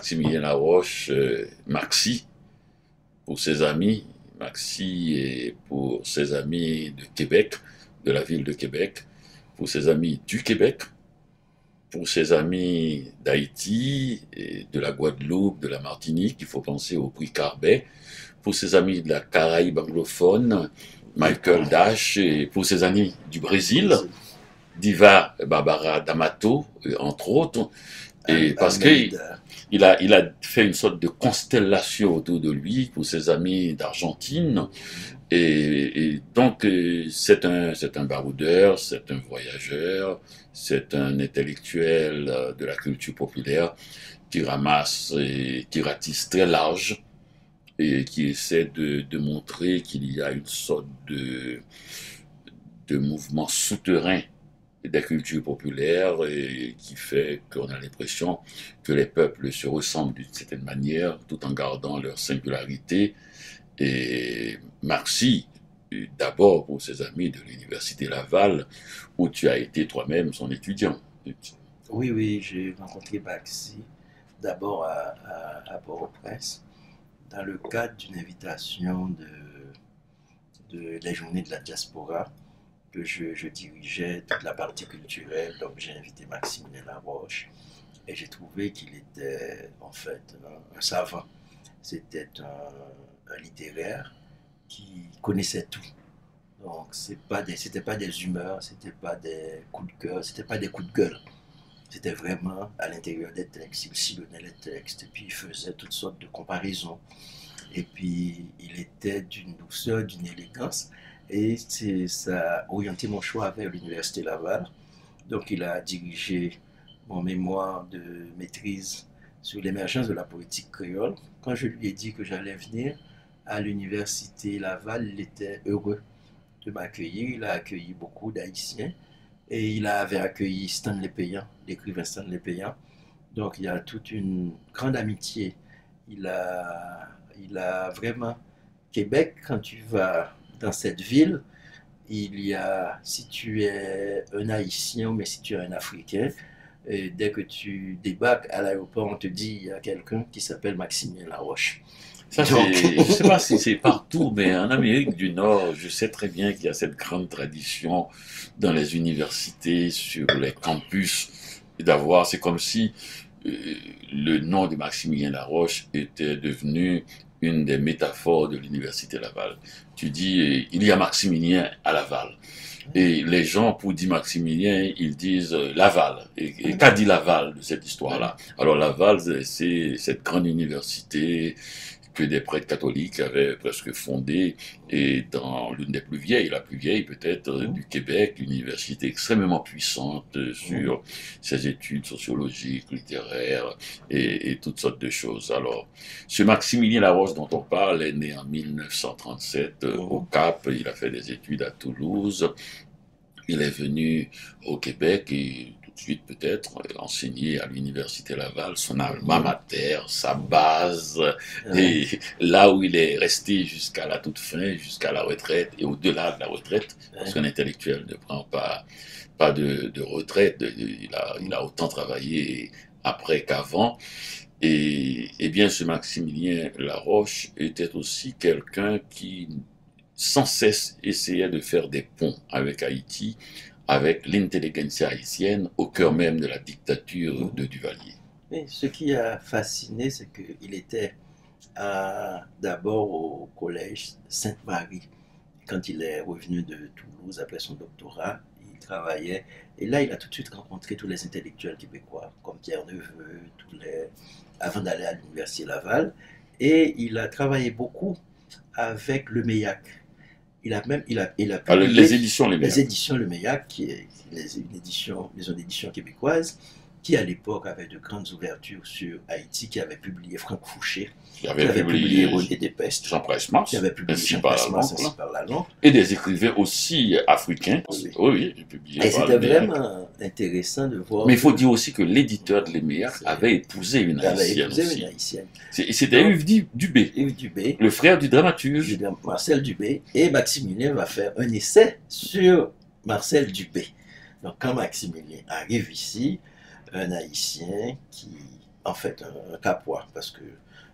Maximilien Laroche, Maxi, pour ses amis, Maxi et pour ses amis de Québec, de la ville de Québec, pour ses amis du Québec, pour ses amis d'Haïti, de la Guadeloupe, de la Martinique, il faut penser au prix Carbet, pour ses amis de la Caraïbe anglophone, Michael Dash, et pour ses amis du Brésil, Diva Barbara D'Amato, entre autres, et parce qu'il a fait une sorte de constellation autour de lui pour ses amis d'Argentine. Et donc, c'est un baroudeur, c'est un voyageur, c'est un intellectuel de la culture populaire qui ramasse et qui ratisse très large et qui essaie de montrer qu'il y a une sorte de mouvement souterrain des cultures populaires et qui fait qu'on a l'impression que les peuples se ressemblent d'une certaine manière tout en gardant leur singularité. Et Marcy, d'abord pour ses amis de l'Université Laval, où tu as été toi-même son étudiant. Oui, oui, j'ai rencontré Marcy, d'abord à Port-au-Prince, dans le cadre d'une invitation de la journée de la diaspora, que je dirigeais toute la partie culturelle, donc j'ai invité Maximilien Laroche, et j'ai trouvé qu'il était en fait un savant. C'était un littéraire qui connaissait tout. Donc c'était pas des humeurs, c'était pas des coups de cœur, c'était pas des coups de gueule. C'était vraiment à l'intérieur des textes, il sillonnait les textes, et puis il faisait toutes sortes de comparaisons. Et puis il était d'une douceur, d'une élégance, et ça a orienté mon choix vers l'Université Laval. Donc il a dirigé mon mémoire de maîtrise sur l'émergence de la politique créole. Quand je lui ai dit que j'allais venir à l'Université Laval, il était heureux de m'accueillir. Il a accueilli beaucoup d'Haïtiens et il avait accueilli Stanley Péan, l'écrivain Stanley Péan. Donc il y a toute une grande amitié. Il a vraiment... Québec, quand tu vas dans cette ville, il y a, si tu es un Haïtien, mais si tu es un Africain, et dès que tu débarques à l'aéroport, on te dit il y a quelqu'un qui s'appelle Maximilien Laroche. Ça, je ne sais pas si c'est partout, mais en Amérique du Nord, je sais très bien qu'il y a cette grande tradition dans les universités, sur les campus, d'avoir, c'est comme si le nom de Maximilien Laroche était devenu une des métaphores de l'Université Laval. Tu dis il y a Maximilien à Laval. Et les gens, pour dire Maximilien, ils disent Laval. Et qu'a dit Laval de cette histoire-là? Alors Laval, c'est cette grande université que des prêtres catholiques avaient presque fondée, et dans l'une des plus vieilles, la plus vieille peut-être du Québec, une université extrêmement puissante sur ses études sociologiques, littéraires, et toutes sortes de choses. Alors, ce Maximilien Laroche dont on parle est né en 1937 au Cap, il a fait des études à Toulouse, il est venu au Québec et tout de suite peut-être enseigner à l'Université Laval, son alma mater, sa base, et là où il est resté jusqu'à la toute fin, jusqu'à la retraite et au-delà de la retraite, parce qu'un intellectuel ne prend pas de retraite, il a autant travaillé après qu'avant. Et bien ce Maximilien Laroche était aussi quelqu'un qui sans cesse essayait de faire des ponts avec Haïti, avec l'intelligentsia haïtienne, au cœur même de la dictature de Duvalier. Mais ce qui a fasciné, c'est qu'il était d'abord au collège Sainte-Marie. Quand il est revenu de Toulouse après son doctorat, il travaillait. Et là, il a tout de suite rencontré tous les intellectuels québécois, comme Pierre Neveu, avant d'aller à l'Université Laval. Et il a travaillé beaucoup avec le MEIAC. Les éditions Le Meillac, qui est une maison d'édition québécoise, qui à l'époque avait de grandes ouvertures sur Haïti, qui avait publié Franck Fouché, qui avait publié René Despestre, Jean Price-Mars, qui avait publié Jean Price-Mars, ainsi par la langue. Et des écrivains aussi africains. Oui, publié. Et c'était vraiment intéressant de voir. Mais il faut dire aussi que l'éditeur de Le Meillac avait épousé une Haïtienne aussi. C'était Yves Dubé. Yves Dubé. Le frère du dramaturge. Marcel Dubé. Et Maximilien va faire un essai sur Marcel Dubé. Donc quand Maximilien arrive ici, un Haïtien qui en fait, un capois, parce que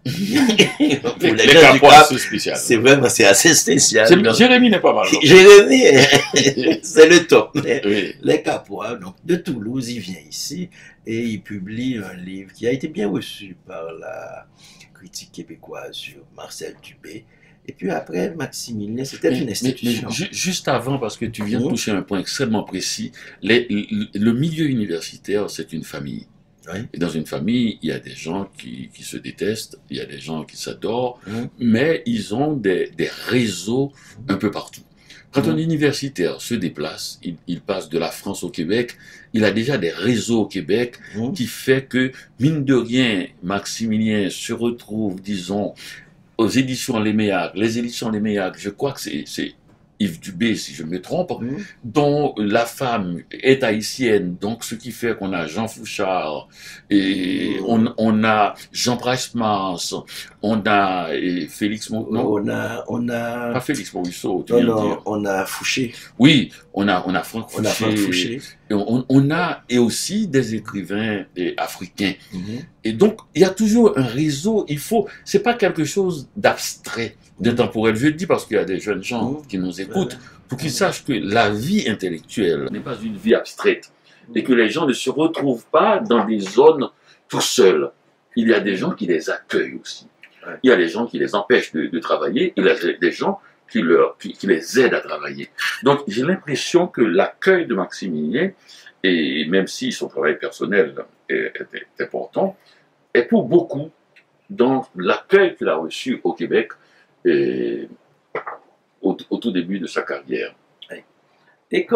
pour les gars du Cap, c'est spécial. C'est vraiment, c'est assez spécial. Jérémy n'est pas mal. Jérémy, c'est le top. Oui. Les Capois, donc de Toulouse, il vient ici et il publie un livre qui a été bien reçu par la critique québécoise sur Marcel Dubé. Et puis après, Maximilien, c'était une institution. Mais, juste avant, parce que tu viens de toucher un point extrêmement précis, le milieu universitaire, c'est une famille. Oui. Et dans une famille, il y a des gens qui se détestent, il y a des gens qui s'adorent, mais ils ont des réseaux un peu partout. Quand un universitaire se déplace, il passe de la France au Québec, il a déjà des réseaux au Québec qui fait que, mine de rien, Maximilien se retrouve, disons, aux éditions Les Méacs, je crois que c'est Yves Dubé, si je me trompe, dont la femme est haïtienne, donc ce qui fait qu'on a Jean Fouchard, et on a Jean Price-Mars, on a Félix Monteau, on a... Pas Félix Morisseau, tu viens de dire. On a Fouché. Oui, on a Franck Fouché. Et on a aussi des écrivains africains. Et donc, il y a toujours un réseau, c'est pas quelque chose d'abstrait, d'intemporel. Je le dis parce qu'il y a des jeunes gens qui nous écoutent, pour qu'ils sachent que la vie intellectuelle n'est pas une vie abstraite, et que les gens ne se retrouvent pas dans des zones tout seuls. Il y a des gens qui les accueillent aussi. Il y a des gens qui les empêchent de travailler, il y a des gens qui les aident à travailler. Donc j'ai l'impression que l'accueil de Maximilien, et même si son travail personnel est important, est pour beaucoup dans l'accueil qu'il a reçu au Québec et au tout début de sa carrière. Et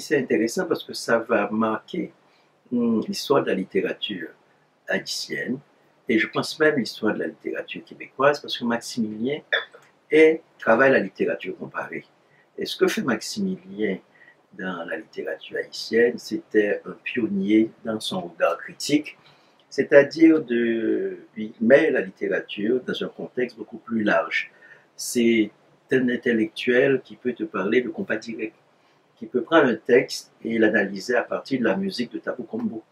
c'est intéressant parce que ça va marquer l'histoire de la littérature haïtienne, et je pense même l'histoire de la littérature québécoise, parce que Maximilien travaille la littérature comparée. Et ce que fait Maximilien dans la littérature haïtienne, c'était un pionnier dans son regard critique, c'est-à-dire il met la littérature dans un contexte beaucoup plus large. C'est un intellectuel qui peut te parler de compas direct, qui peut prendre un texte et l'analyser à partir de la musique de Tabou Combo.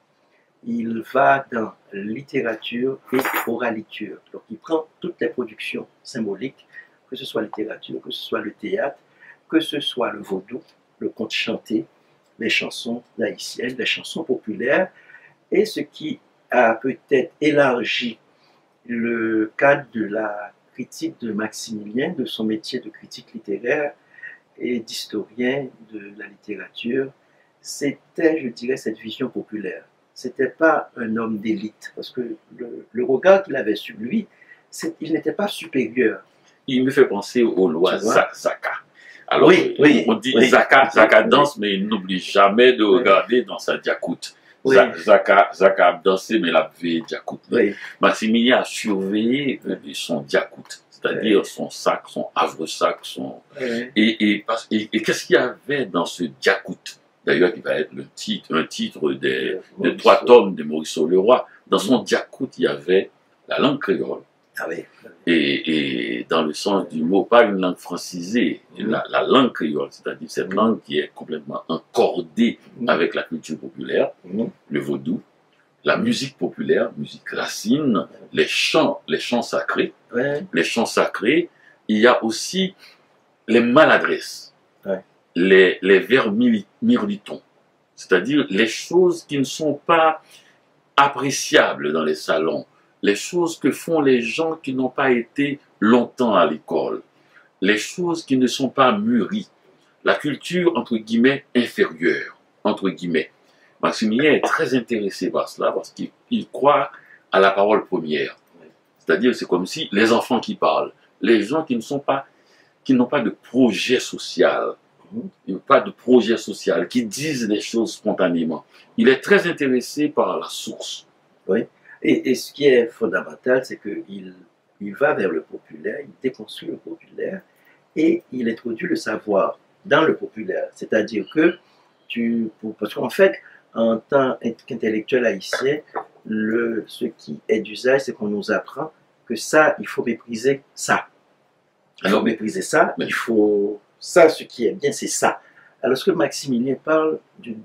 Il va dans littérature et oraliture. Donc il prend toutes les productions symboliques, que ce soit littérature, que ce soit le théâtre, que ce soit le vaudou, le conte chanté, les chansons haïtiennes, les chansons populaires, et ce qui a peut-être élargi le cadre de la critique de Maximilien, de son métier de critique littéraire et d'historien de la littérature, c'était, je dirais, cette vision populaire. C'était pas un homme d'élite, parce que le regard qu'il avait sur lui, il n'était pas supérieur. Il me fait penser aux lois Zaka. Alors, on dit Zaka danse, mais il n'oublie jamais de regarder dans sa diacoute. Zaka a dansé, mais il a fait diacoute. Maximilien a surveillé son diacoute, c'est-à-dire son sac, son havre-sac. Et qu'est-ce qu'il y avait dans ce diacoute? D'ailleurs, qui va être un titre des trois tomes de Maurice Leroy. Dans son diacoute, il y avait la langue créole. Et dans le sens du mot, pas une langue francisée, la langue créole, c'est-à-dire cette langue qui est complètement encordée avec la culture populaire, le vaudou, la musique populaire, musique racine, les chants sacrés. Les chants sacrés, il y a aussi les maladresses, les vers mirlitons, c'est-à-dire les choses qui ne sont pas appréciables dans les salons, les choses que font les gens qui n'ont pas été longtemps à l'école, les choses qui ne sont pas mûries, la culture, entre guillemets, inférieure, entre guillemets. Maximilien est très intéressé par cela parce qu'il croit à la parole première. C'est-à-dire, c'est comme si les enfants qui parlent, les gens qui n'ont pas de projet social, qui disent des choses spontanément. Il est très intéressé par la source. Oui. Et ce qui est fondamental, c'est qu'il va vers le populaire, il déconstruit le populaire et il introduit le savoir dans le populaire. C'est-à-dire que, parce qu'en fait, en tant qu'intellectuel haïtien, ce qui est d'usage, c'est qu'on nous apprend que ça, il faut mépriser ça. Alors mépriser ça, il faut ça, ce qui est bien, c'est ça. Alors ce que Maximilien parle de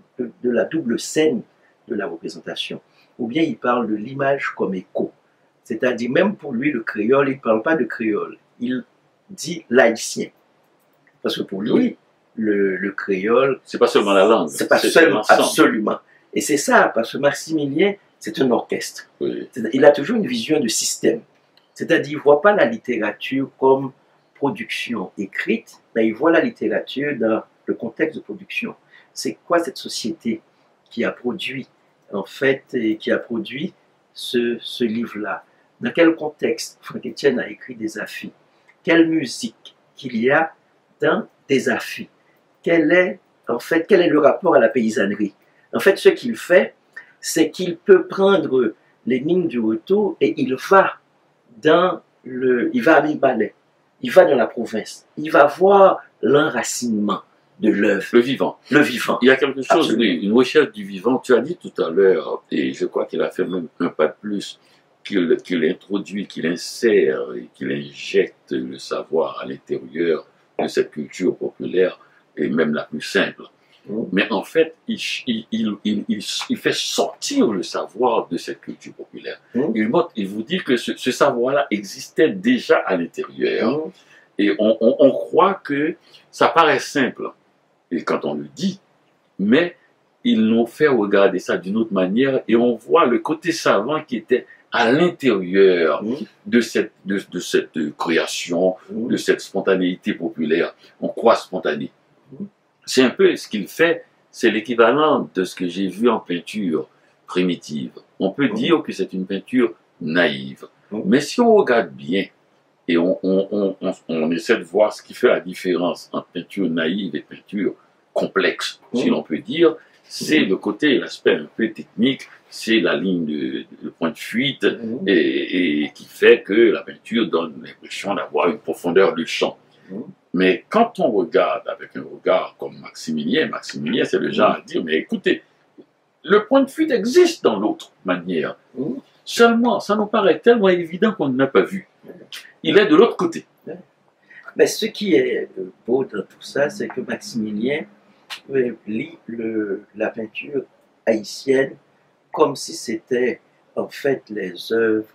la double scène de la représentation. ou bien il parle de l'image comme écho. C'est-à-dire, même pour lui, le créole, il ne parle pas de créole, il dit l'haïtien. Parce que pour lui, le créole... C'est pas seulement la langue. C'est pas seulement, absolument. Et c'est ça, parce que Maximilien, c'est un orchestre. Oui. Il a toujours une vision de système. C'est-à-dire, il ne voit pas la littérature comme production écrite, mais il voit la littérature dans le contexte de production. C'est quoi cette société qui a produit, en fait, et qui a produit ce livre-là? Dans quel contexte Franck-Étienne a écrit des affis? Quelle musique qu'il y a dans des affis? Quel est le rapport à la paysannerie? En fait, ce qu'il fait, c'est qu'il peut prendre les lignes du retour et il va à Mibalais, il va dans la province, il va voir l'enracinement de l'œuvre. Le vivant. Le vivant. Il y a quelque chose, oui, une recherche du vivant. Tu as dit tout à l'heure, et je crois qu'il a fait même un pas de plus, qu'il introduit, qu'il insère et qu'il injecte le savoir à l'intérieur de cette culture populaire et même la plus simple. Mais en fait, il fait sortir le savoir de cette culture populaire. Il vous dit que ce savoir-là existait déjà à l'intérieur. Et on croit que ça paraît simple, et quand on le dit, mais ils nous fait regarder ça d'une autre manière, et on voit le côté savant qui était à l'intérieur de cette création, de cette spontanéité populaire. On croit spontané. C'est un peu ce qu'il fait, c'est l'équivalent de ce que j'ai vu en peinture primitive. On peut dire que c'est une peinture naïve. Mais si on regarde bien, et on essaie de voir ce qui fait la différence entre peinture naïve et peinture complexe, si l'on peut dire, c'est le côté, l'aspect un peu technique, c'est la ligne, le point de fuite, et qui fait que la peinture donne l'impression d'avoir une profondeur de champ. Mais quand on regarde avec un regard comme Maximilien, c'est le genre à dire, mais écoutez, le point de fuite existe dans l'autre manière. Seulement, ça nous paraît tellement évident qu'on ne l'a pas vu. Il est de l'autre côté. Mais ce qui est beau dans tout ça, c'est que Maximilien lit la peinture haïtienne comme si c'était en fait les œuvres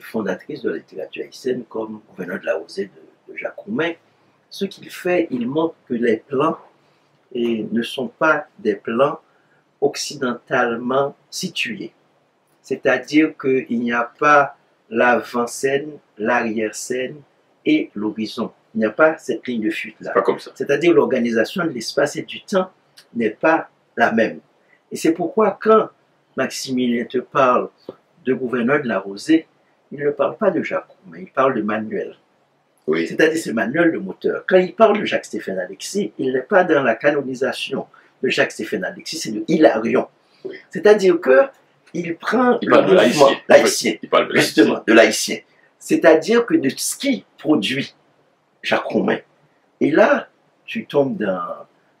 fondatrices de la littérature haïtienne, comme Gouverneur de la Rosée de Jacques Roumain. Ce qu'il fait, il montre que les plans ne sont pas des plans occidentalement situés. C'est-à-dire qu'il n'y a pas l'avant-scène, l'arrière-scène et l'horizon. Il n'y a pas cette ligne de fuite-là. C'est-à-dire l'organisation de l'espace et du temps n'est pas la même. Et c'est pourquoi quand Maximilien te parle de Gouverneur de la Rosée, il ne parle pas de Jacques, mais il parle de Manuel. Oui. C'est-à-dire c'est Manuel le moteur. Quand il parle de Jacques-Stéphane-Alexis, il n'est pas dans la canonisation de Jacques-Stéphane-Alexis, c'est de Hilarion. Oui. C'est-à-dire que il prend le mouvement laïcien, justement, de laïcien. C'est-à-dire que de ce qui produit Jacques Roumain. Et là, tu tombes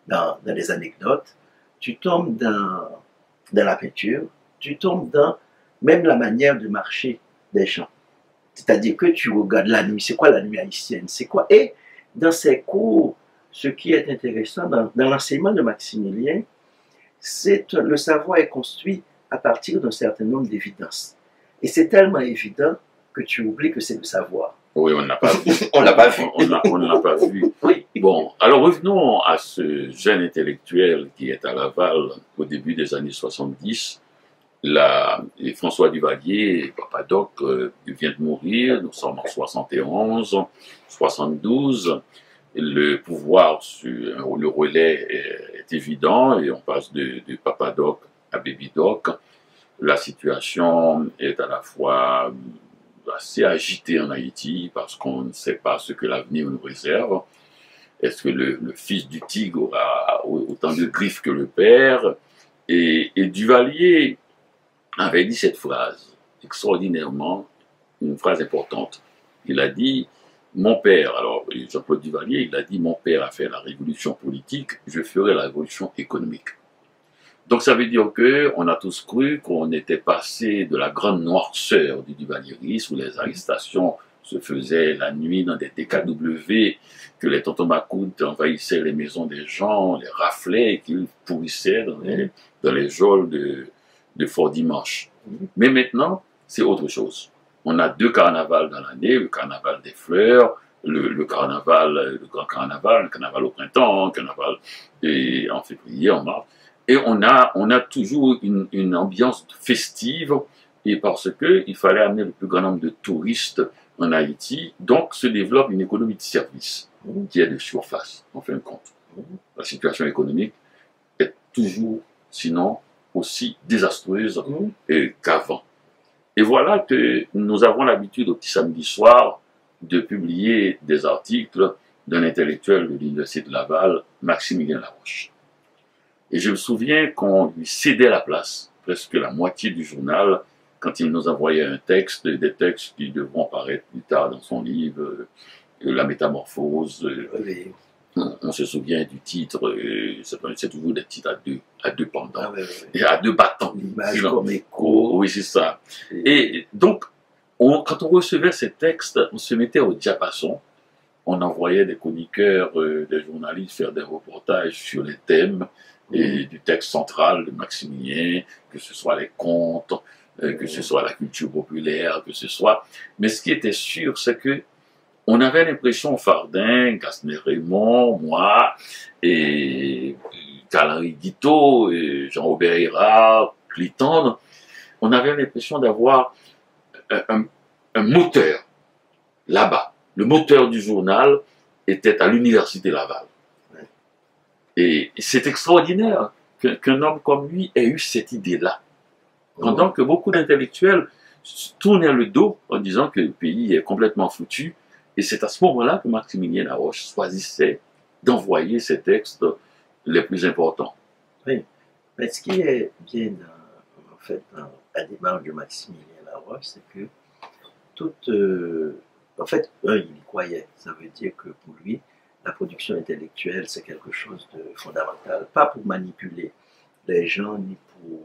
dans les anecdotes, tu tombes dans la peinture, tu tombes dans même la manière de marcher des gens. C'est-à-dire que tu regardes la nuit, c'est quoi la nuit haïtienne, c'est quoi. Et dans ces cours, ce qui est intéressant dans l'enseignement de Maximilien, c'est le savoir est construit à partir d'un certain nombre d'évidences. Et c'est tellement évident que tu oublies que c'est le savoir. Oui, on ne l'a pas vu. On ne l'a pas vu. On ne l'a pas vu. Oui. Bon, alors revenons à ce jeune intellectuel qui est à Laval au début des années 70. Et François Duvalier, Papa Doc, vient de mourir. Nous sommes en 71, 72. Le pouvoir sur le relais est évident et on passe de Papa Doc à Baby Doc. La situation est à la fois assez agitée en Haïti parce qu'on ne sait pas ce que l'avenir nous réserve. Est-ce que le fils du tigre aura autant de griffes que le père? Et Duvalier avait dit cette phrase, extraordinairement, une phrase importante. Il a dit, mon père, alors Jean-Claude Duvalier, il a dit, mon père a fait la révolution politique, je ferai la révolution économique. Donc ça veut dire qu'on a tous cru qu'on était passé de la grande noirceur du duvalierisme, où les arrestations se faisaient la nuit dans des TKW, que les tontomacoudes envahissaient les maisons des gens, les raflaient et qu'ils pourrissaient dans les geôles de Fort Dimanche. Mais maintenant, c'est autre chose. On a deux carnavals dans l'année, le carnaval des fleurs, le grand carnaval, le carnaval au printemps, le carnaval en février, en mars. Et on a toujours une ambiance festive, et parce qu'il fallait amener le plus grand nombre de touristes en Haïti, donc se développe une économie de service qui est de surface, en fin de compte. La situation économique est toujours, sinon, aussi désastreuse qu'avant. Et voilà que nous avons l'habitude, au petit samedi soir, de publier des articles d'un intellectuel de l'Université de Laval, Maximilien Laroche. Et je me souviens qu'on lui cédait la place, presque la moitié du journal, quand il nous envoyait un texte, des textes qui devront apparaître plus tard dans son livre, La Métamorphose. Oui. On se souvient du titre, c'est toujours des titres à deux pendants, et à deux battants. L'image comme écho. Oui, c'est ça. Et donc, quand on recevait ces textes, on se mettait au diapason, on envoyait des chroniqueurs, des journalistes faire des reportages sur les thèmes du texte central de Maximilien, que ce soit les contes, que ce soit la culture populaire, que ce soit... Mais ce qui était sûr, c'est que on avait l'impression, Fardin, Gasner-Raymond, moi, et Calary Guitot, Jean-Aubert Clitandre, on avait l'impression d'avoir un moteur là-bas. Le moteur du journal était à l'Université Laval. Et c'est extraordinaire qu'un homme comme lui ait eu cette idée-là. Pendant que beaucoup d'intellectuels tournaient le dos en disant que le pays est complètement foutu, et c'est à ce moment-là que Maximilien Laroche choisissait d'envoyer ses textes les plus importants. Oui, mais ce qui est bien, en fait, dans la démarche de Maximilien Laroche, c'est que en fait, il y croyait. Ça veut dire que pour lui, la production intellectuelle, c'est quelque chose de fondamental. Pas pour manipuler les gens, ni pour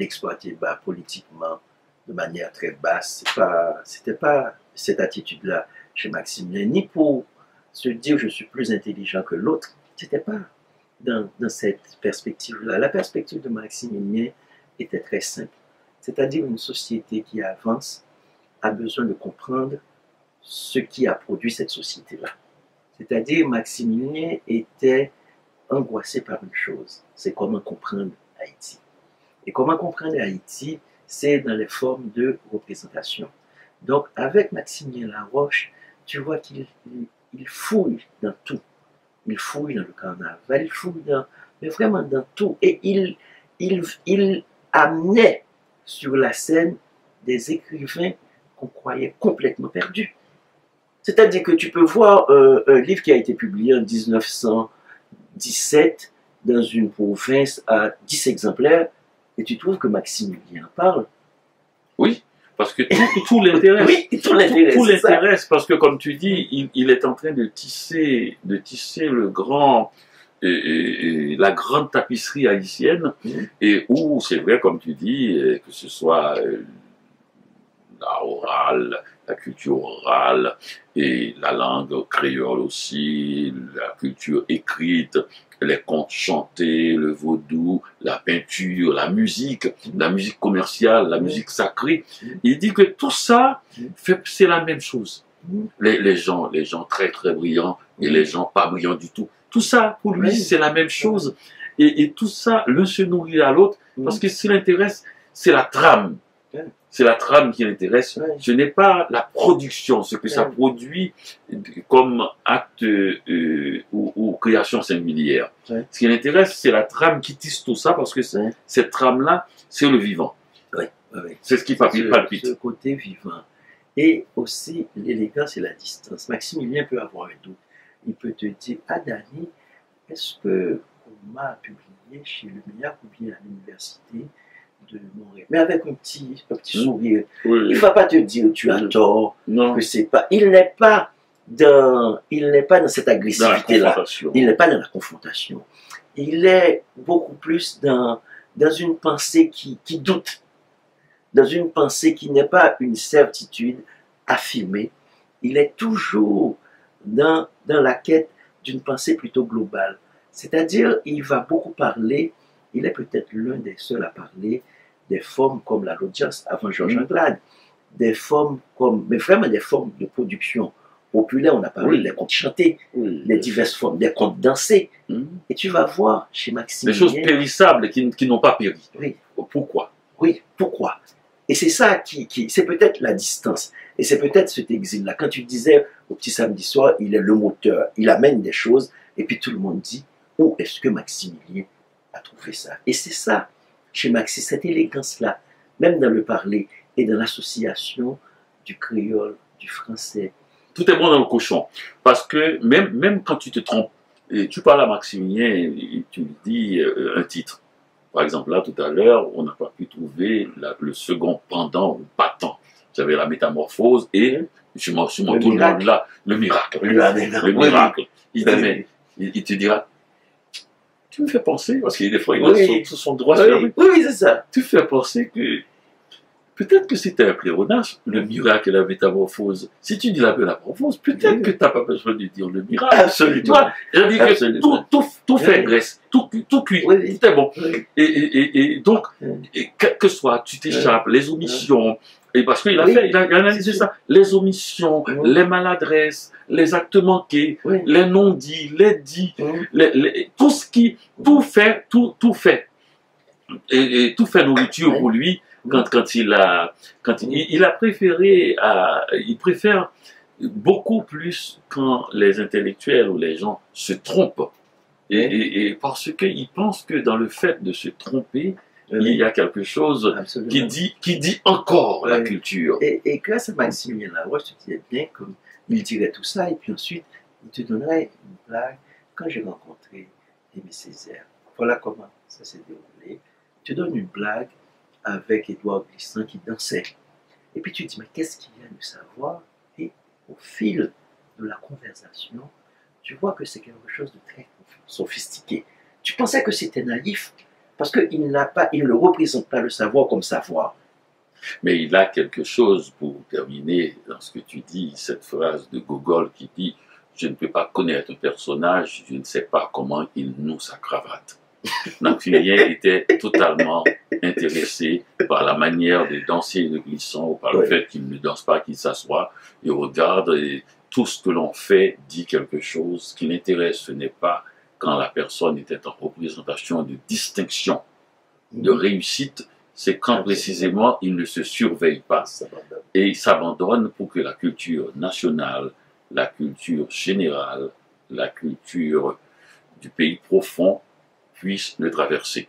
l'exploiter politiquement de manière très basse. C'était pas cette attitude-là chez Maximilien, ni pour se dire je suis plus intelligent que l'autre, c'était pas dans cette perspective-là. La perspective de Maximilien était très simple, c'est-à-dire une société qui avance a besoin de comprendre ce qui a produit cette société-là. C'est-à-dire Maximilien était angoissé par une chose, c'est comment comprendre Haïti. Et comment comprendre Haïti, c'est dans les formes de représentation. Donc, avec Maximilien Laroche, tu vois qu'il fouille dans tout. Il fouille dans le carnaval, il fouille dans... Mais vraiment dans tout. Et il amenait sur la scène des écrivains qu'on croyait complètement perdus. C'est-à-dire que tu peux voir un livre qui a été publié en 1917 dans une province à 10 exemplaires, et tu trouves que Maximilien parle. Oui. Parce que tout l'intéresse, oui, tout l'intéresse, parce que comme tu dis, il est en train de tisser, la grande tapisserie haïtienne, et où c'est vrai, comme tu dis, que ce soit la orale, la culture orale, et la langue créole aussi, la culture écrite, les contes chantés, le vaudou, la peinture, la musique commerciale, la musique sacrée. Il dit que tout ça, c'est la même chose. Les gens très très brillants et les gens pas brillants du tout. Tout ça, pour lui, c'est la même chose. Et tout ça, l'un se nourrit à l'autre, parce que ce qui l'intéresse, c'est la trame. C'est la trame qui l'intéresse. Ce n'est pas la production, ce que ça produit comme acte ou création singulière. Ce qui l'intéresse, c'est la trame qui tisse tout ça, parce que cette trame-là, c'est le vivant. C'est ce qui palpite. Ce côté vivant. Et aussi, l'élégance et la distance. Maximilien peut avoir un doute. Il peut te dire, « Ah, Dani, est-ce que on m'a publié chez le meilleur ou bien à l'université ?» de mourir. Mais avec un petit sourire. Oui. Il ne va pas te dire tu as tort, non. Que c'est pas. Il n'est pas dans cette agressivité-là. Il n'est pas dans la confrontation. Il est beaucoup plus dans une pensée qui doute, dans une pensée qui n'est pas une certitude affirmée. Il est toujours dans la quête d'une pensée plutôt globale. C'est-à-dire, il va beaucoup parler il est peut-être l'un des seuls à parler des formes comme la Lodjas avant Georges Anglade, des formes comme, mais vraiment des formes de production populaire, on a parlé des contes chantés, les diverses formes, des contes dansés, et tu vas voir chez Maximilien... Des choses périssables qui n'ont pas péri. Oui. Pourquoi? Oui, pourquoi? Et c'est ça qui c'est peut-être la distance, et c'est peut-être cet exil-là. Quand tu disais au petit samedi soir, il est le moteur, il amène des choses, et puis tout le monde dit, où est-ce que Maximilien a trouvé ça? Et c'est ça, chez Maxi, cette élégance-là, même dans le parler, et dans l'association du créole, du français. Tout est bon dans le cochon, parce que même quand tu te trompes, tu parles à Maximilien, et tu lui dis un titre. Par exemple, là, tout à l'heure, on n'a pas pu trouver le second pendant ou battant. J'avais la métamorphose et je m'en tourne là. Le miracle. Le miracle. Il te dira, tu me fais penser, parce qu'il y a des fois, il a son droit sur lui. Oui, c'est ça. Tu me fais penser que peut-être que c'était un pléonasme, le miracle et la métamorphose. Si tu dis la métamorphose, peut-être que tu n'as pas besoin de dire le miracle. Absolument. Je dis que tout fait graisse, tout cuit, tout est bon. Et donc, quel que soit, tu t'échappes, les omissions, et parce qu'il a fait, il a analysé ça, les omissions, les maladresses, les actes manqués, les non-dits, les dits, tout ce qui, tout fait. Et tout fait nourriture pour lui. Il préfère beaucoup plus quand les intellectuels ou les gens se trompent. Et parce qu'ils pensent que dans le fait de se tromper, il y a quelque chose qui dit encore la culture. Et grâce à Maximilien Laroche, tu disais bien comme il dirait tout ça, et puis ensuite, il te donnerait une blague. Quand j'ai rencontré Aimé Césaire, voilà comment ça s'est déroulé. Tu donnes une blague avec Édouard Glissant qui dansait. Et puis tu te dis, mais qu'est-ce qu'il y a de savoir? Et au fil de la conversation, tu vois que c'est quelque chose de très sophistiqué. Tu pensais que c'était naïf, parce qu'il ne représente pas le savoir comme savoir. Mais il a quelque chose, pour terminer, dans ce que tu dis, cette phrase de Gogol qui dit, je ne peux pas connaître un personnage, je ne sais pas comment il noue sa cravate. Maximilien était totalement intéressé par la manière de danser de Glissant, par le fait qu'il ne danse pas, qu'il s'assoit, il regarde, et tout ce que l'on fait dit quelque chose qui l'intéresse. Ce n'est pas quand la personne était en représentation de distinction, de réussite, c'est quand précisément il ne se surveille pas et il s'abandonne pour que la culture nationale, la culture générale, la culture du pays profond puisse le traverser.